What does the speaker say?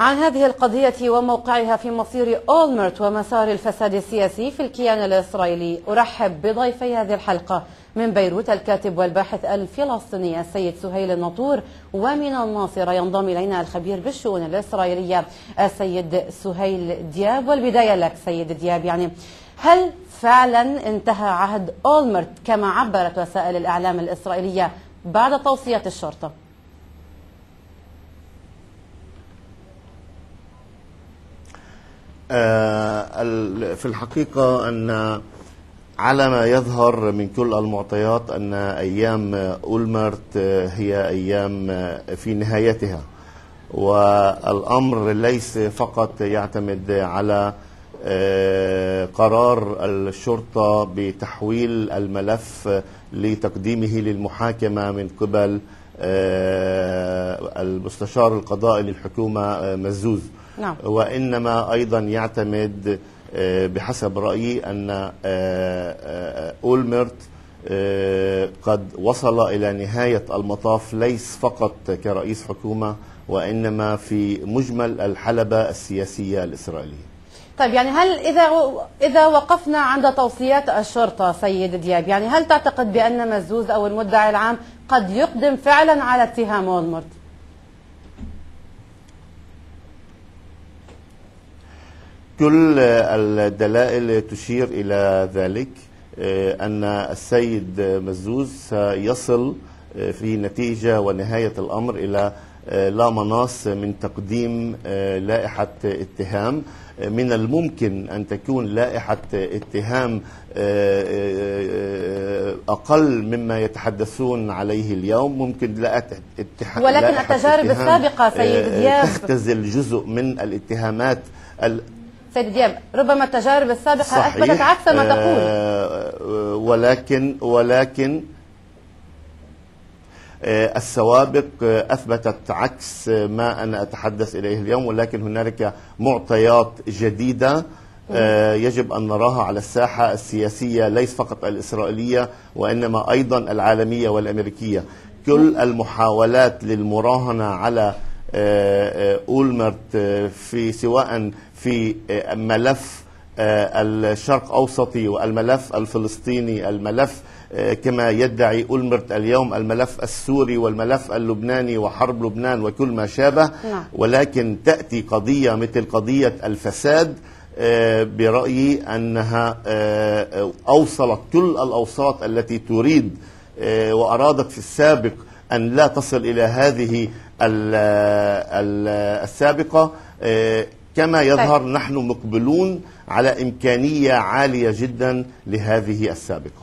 عن هذه القضية وموقعها في مصير أولمرت ومسار الفساد السياسي في الكيان الإسرائيلي أرحب بضيفي هذه الحلقة من بيروت الكاتب والباحث الفلسطيني السيد سهيل النطور، ومن الناصرة ينضم إلينا الخبير بالشؤون الإسرائيلية السيد سهيل دياب. والبداية لك سيد دياب، يعني هل فعلا انتهى عهد أولمرت كما عبرت وسائل الإعلام الإسرائيلية بعد توصية الشرطة؟ في الحقيقة أن على ما يظهر من كل المعطيات أن أيام أولمرت هي أيام في نهايتها، والأمر ليس فقط يعتمد على قرار الشرطة بتحويل الملف لتقديمه للمحاكمة من قبل المستشار القضائي للحكومة مزوز، وإنما أيضا يعتمد بحسب رأيي أن أولمرت قد وصل إلى نهاية المطاف، ليس فقط كرئيس حكومة وإنما في مجمل الحلبة السياسية الإسرائيلية. طيب، يعني هل إذا وقفنا عند توصيات الشرطة سيد دياب، يعني هل تعتقد بأن مزوز أو المدعي العام قد يقدم فعلا على اتهام أولمرت؟ كل الدلائل تشير إلى ذلك، أن السيد مزوز سيصل في نتيجة ونهاية الأمر إلى لا مناص من تقديم لائحة اتهام. من الممكن أن تكون لائحة اتهام أقل مما يتحدثون عليه اليوم، ممكن لائحة اتهام، ولكن التجارب السابقة سيد دياب تختزل جزء من الاتهامات. سيد دياب، ربما التجارب السابقة صحيح أثبتت عكس ما تقول، ولكن السوابق أثبتت عكس ما أنا أتحدث إليه اليوم، ولكن هنالك معطيات جديدة يجب أن نراها على الساحة السياسية، ليس فقط الإسرائيلية وإنما أيضا العالمية والأمريكية. كل المحاولات للمراهنة على أولمرت في سواء في ملف الشرق أوسطي والملف الفلسطيني، الملف كما يدعي أولمرت اليوم الملف السوري والملف اللبناني وحرب لبنان وكل ما شابه، ولكن تأتي قضية مثل قضية الفساد برأيي أنها أوصلت كل الأوساط التي تريد وأرادت في السابق أن لا تصل إلى هذه السابقة. كما يظهر نحن مقبلون على إمكانية عالية جدا لهذه السابقة.